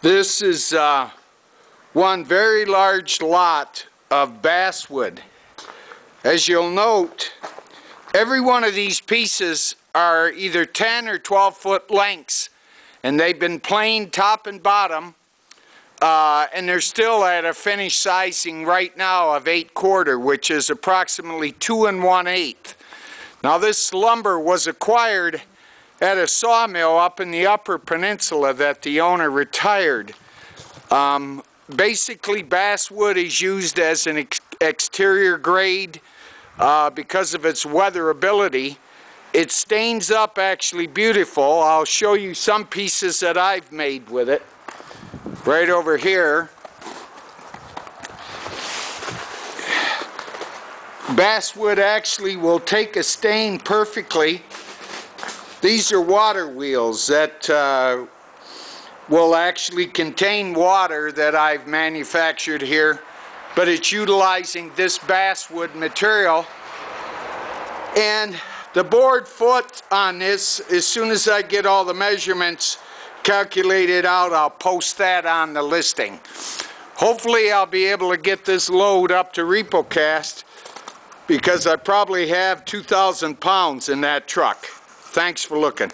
This is one very large lot of bass wood. As you'll note, every one of these pieces are either 10 or 12 foot lengths, and they've been planed top and bottom, and they're still at a finished sizing right now of 8/4, which is approximately 2 1/8. Now this lumber was acquired at a sawmill up in the Upper Peninsula that the owner retired. Basically, bass wood is used as an exterior grade because of its weatherability. It stains up actually beautiful. I'll show you some pieces that I've made with it. Right over here. Bass wood actually will take a stain perfectly. These are water wheels that will actually contain water that I've manufactured here, but it's utilizing this basswood material. And the board foot on this, as soon as I get all the measurements calculated out, I'll post that on the listing. Hopefully I'll be able to get this load up to Repocast, because I probably have 2,000 pounds in that truck. Thanks for looking.